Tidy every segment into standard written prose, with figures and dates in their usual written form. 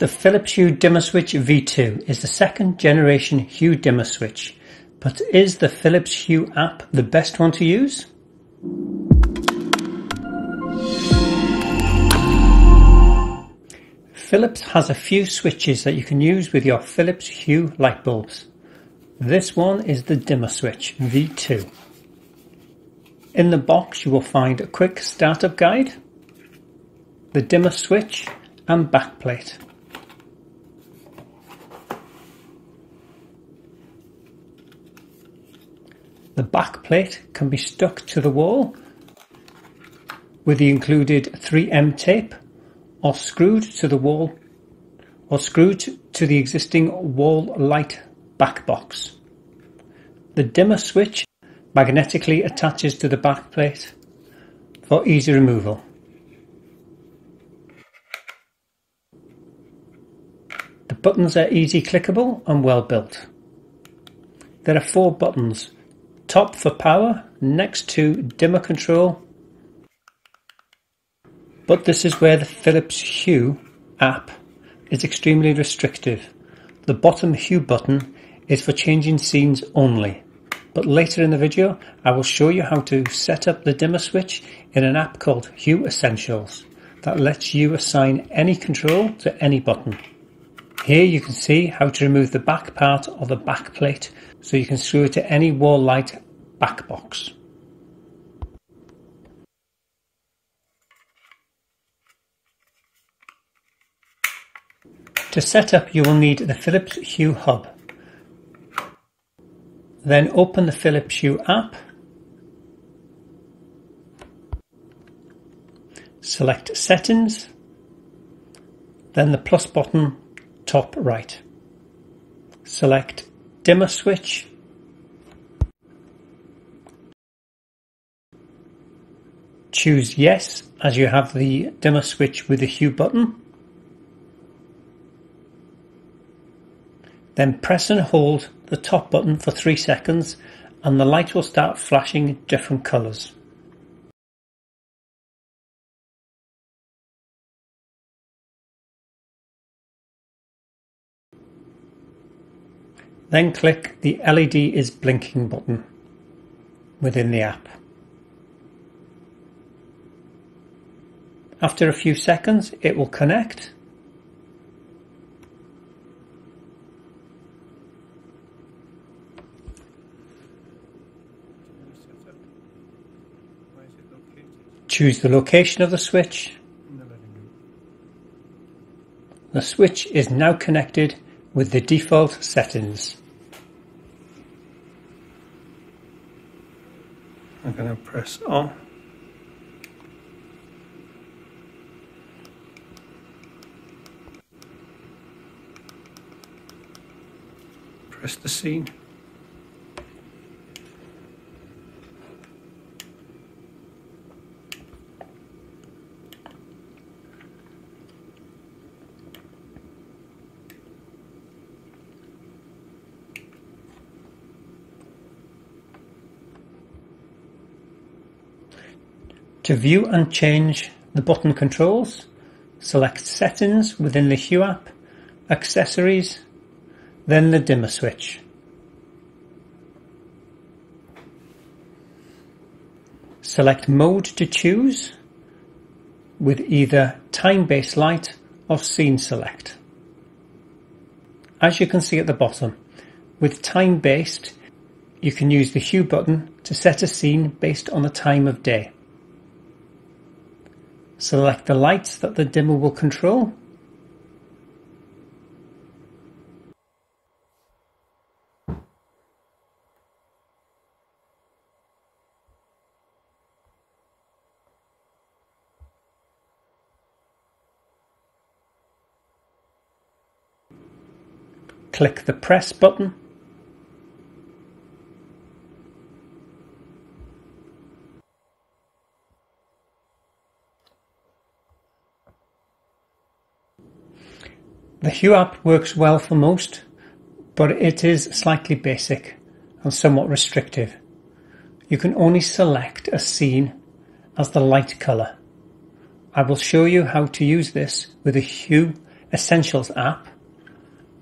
The Philips Hue Dimmer Switch V2 is the second generation Hue Dimmer Switch, but is the Philips Hue app the best one to use? Philips has a few switches that you can use with your Philips Hue light bulbs. This one is the Dimmer Switch V2. In the box you will find a quick startup guide, the dimmer switch and backplate. The backplate can be stuck to the wall with the included 3M tape or screwed to the wall or screwed to the existing wall light back box. The dimmer switch magnetically attaches to the backplate for easy removal. The buttons are easy clickable and well built. There are 4 buttons: top for power, next to dimmer control, but this is where the Philips Hue app is extremely restrictive. The bottom Hue button is for changing scenes only, but later in the video I will show you how to set up the dimmer switch in an app called Hue Essentials that lets you assign any control to any button. Here you can see how to remove the back part of the back plate so you can screw it to any wall light back box. To set up you will need the Philips Hue Hub. Then open the Philips Hue app, select Settings, then the plus button top right. Select Dimmer Switch, choose Yes as you have the dimmer switch with the Hue button, then press and hold the top button for 3 seconds and the light will start flashing different colours. Then click the LED is blinking button within the app. After a few seconds it will connect. Choose the location of the switch. The switch is now connected with the default settings. I'm going to press on. Press the scene. To view and change the button controls, select Settings within the Hue app, Accessories, then the dimmer switch. Select Mode to choose with either Time-Based Light or Scene Select. As you can see at the bottom, with Time-Based, you can use the Hue button to set a scene based on the time of day. Select the lights that the dimmer will control. Click the press button. The Hue app works well for most, but it is slightly basic and somewhat restrictive. You can only select a scene as the light colour. I will show you how to use this with a Hue Essentials app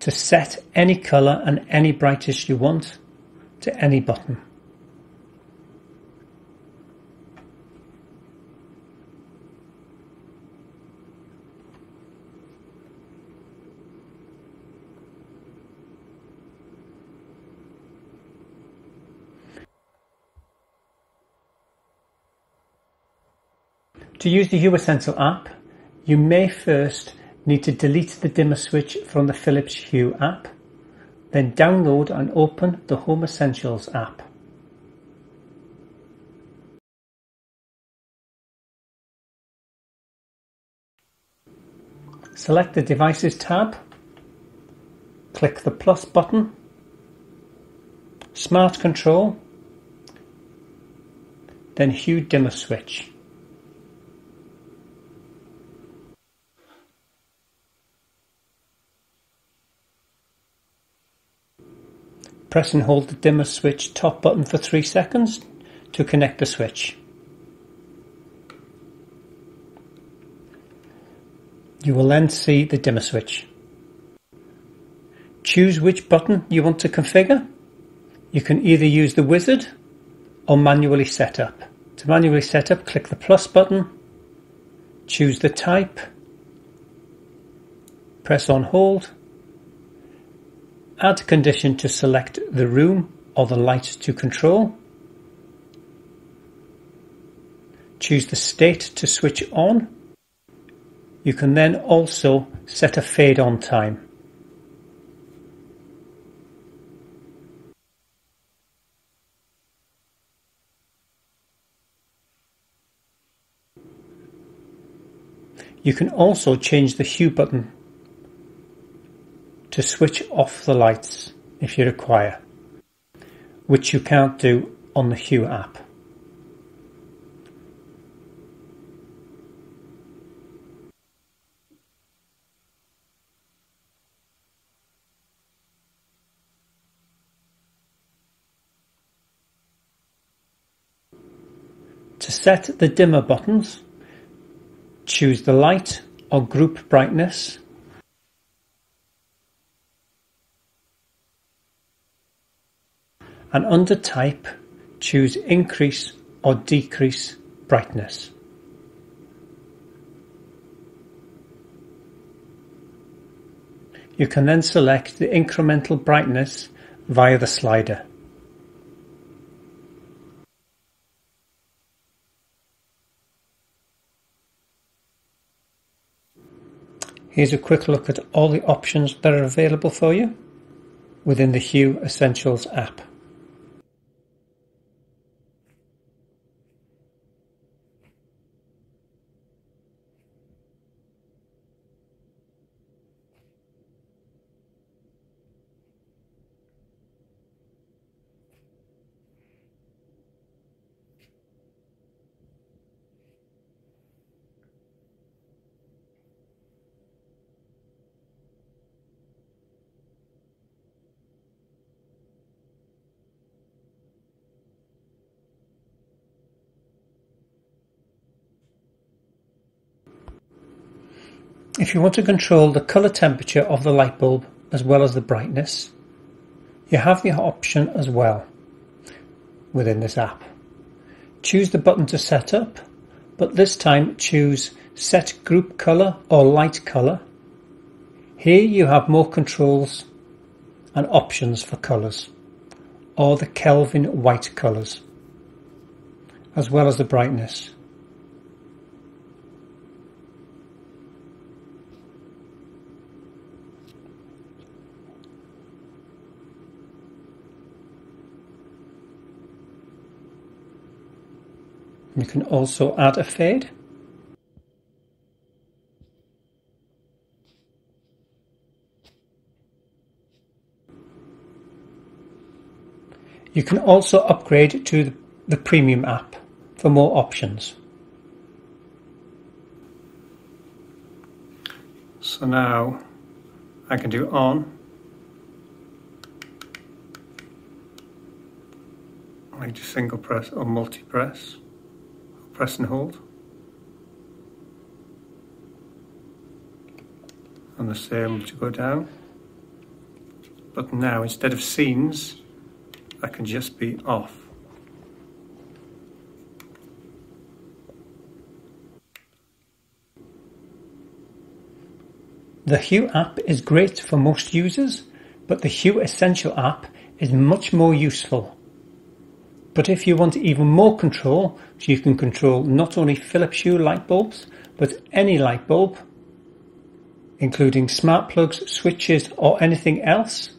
to set any color and any brightness you want to any button. To use the Hue Essentials app, you may first need to delete the dimmer switch from the Philips Hue app, then download and open the Home Essentials app. Select the Devices tab, click the plus button, Smart Control, then Hue Dimmer Switch. Press and hold the dimmer switch top button for 3 seconds to connect the switch. You will then see the dimmer switch. Choose which button you want to configure. You can either use the wizard or manually set up. To manually set up, click the plus button, choose the type, press on hold, add condition to select the room or the light to control. Choose the state to switch on. You can then also set a fade on time. You can also change the hue button to switch off the lights if you require, which you can't do on the Hue app. To set the dimmer buttons, choose the light or group brightness. And under type, choose increase or decrease brightness. You can then select the incremental brightness via the slider. Here's a quick look at all the options that are available for you within the Hue Essentials app. If you want to control the colour temperature of the light bulb as well as the brightness, you have the option as well within this app. Choose the button to set up, but this time choose Set Group Colour or Light Colour. Here you have more controls and options for colours, or the Kelvin white colours, as well as the brightness. You can also add a fade. You can also upgrade to the Premium app for more options. So now I can do on. I can do single press or multi press. Press and hold, and the sail to go down. But now, instead of scenes, that can just be off. The Hue app is great for most users, but the Hue Essential app is much more useful. But if you want even more control, so you can control not only Philips Hue light bulbs, but any light bulb, including smart plugs, switches, or anything else,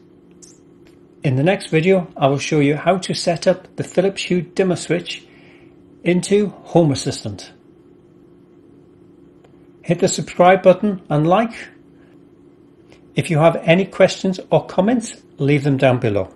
in the next video I will show you how to set up the Philips Hue dimmer switch into Home Assistant. Hit the subscribe button and like. If you have any questions or comments, leave them down below.